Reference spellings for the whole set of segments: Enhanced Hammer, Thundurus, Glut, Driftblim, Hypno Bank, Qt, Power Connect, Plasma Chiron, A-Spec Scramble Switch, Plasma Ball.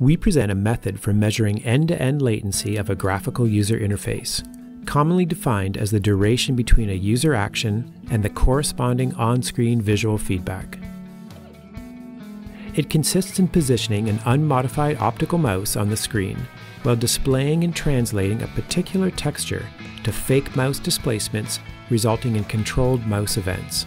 we present a method for measuring end-to-end latency of a graphical user interface, commonly defined as the duration between a user action and the corresponding on-screen visual feedback. It consists in positioning an unmodified optical mouse on the screen while displaying and translating a particular texture to fake mouse displacements, resulting in controlled mouse events.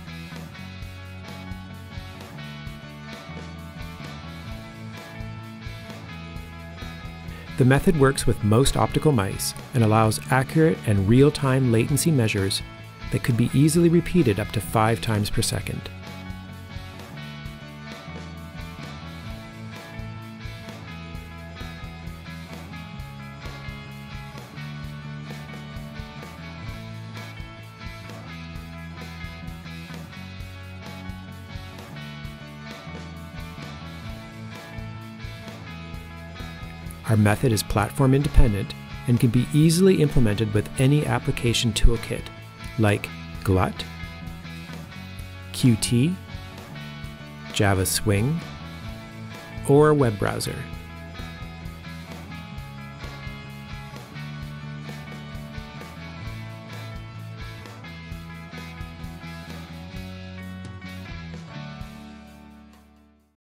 The method works with most optical mice and allows accurate and real-time latency measures that could be easily repeated up to 5 times per second. Our method is platform independent and can be easily implemented with any application toolkit like Glut, Qt, Java Swing, or a web browser.